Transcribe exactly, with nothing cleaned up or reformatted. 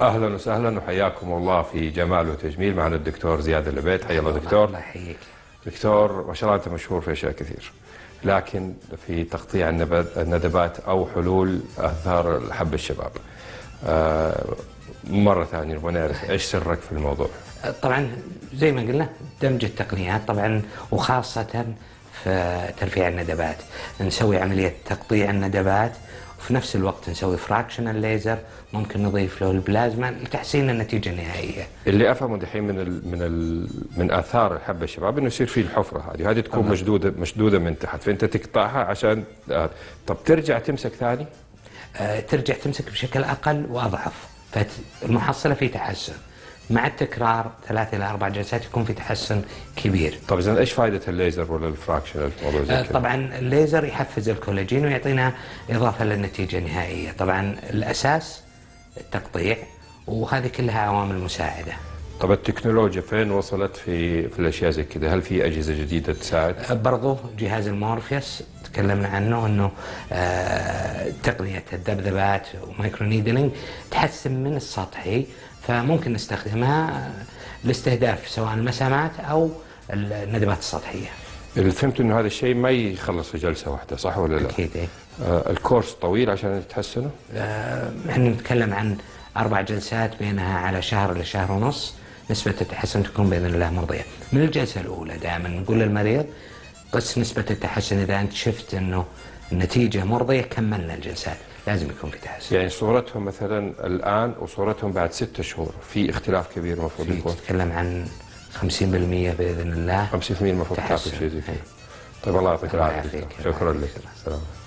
اهلا وسهلا وحياكم الله في جمال وتجميل. معنا الدكتور زياد العبيد. حيا الله دكتور. الله يحييك. دكتور ما شاء الله انت مشهور في اشياء كثير، لكن في تقطيع الندبات او حلول اثار حب الشباب. آه مره ثانيه نبغى نعرف ايش سرك في الموضوع؟ طبعا زي ما قلنا دمج التقنيات طبعا، وخاصه في ترفيع الندبات. نسوي عمليه تقطيع الندبات وفي نفس الوقت نسوي فراكشنال ليزر، ممكن نضيف له البلازما لتحسين النتيجه النهائيه. اللي افهمه دحين من ال من ال من اثار حب الشباب انه يصير فيه الحفره هذه، هذه تكون مشدوده مشدوده من تحت، فانت تقطعها عشان طب ترجع تمسك ثاني؟ آه ترجع تمسك بشكل اقل واضعف، فالمحصله في تحسن. مع التكرار ثلاث الى اربع جلسات يكون في تحسن كبير. طيب زين ايش فائده الليزر ولا الفراكشنال في موضوع زي كذا؟ طبعا الليزر يحفز الكولاجين ويعطينا اضافه للنتيجه النهائيه، طبعا الاساس التقطيع وهذه كلها عوامل مساعده. طب التكنولوجيا فين وصلت في في الاشياء زي كذا؟ هل في اجهزه جديده تساعد؟ برضو جهاز المورفيوس تكلمنا عنه انه آه تقنيه الذبذبات ومايكرو نيدلينج تحسن من السطحي، فممكن نستخدمها لاستهداف سواء المسامات او الندبات السطحيه. اللي فهمت انه هذا الشيء ما يخلص في جلسه واحده، صح ولا لا؟ اكيد ايه. آه الكورس طويل عشان تتحسنوا؟ احنا آه نتكلم عن اربع جلسات بينها على شهر الى شهر ونص، نسبه التحسن تكون باذن الله مرضيه. من الجلسه الاولى دائما نقول للمريض قس نسبه التحسن، اذا انت شفت انه النتيجه مرضيه كملنا الجلسات، لازم يكون في تحسن. يعني صورتهم مثلا الان وصورتهم بعد ست شهور في اختلاف كبير المفروض يكون؟ تتكلم عن خمسين بالمئة باذن الله. خمسين بالمئة المفروض تعطي شيء زي كذا. طيب الله يعطيك العافيه. شكرا لك. السلام عليكم.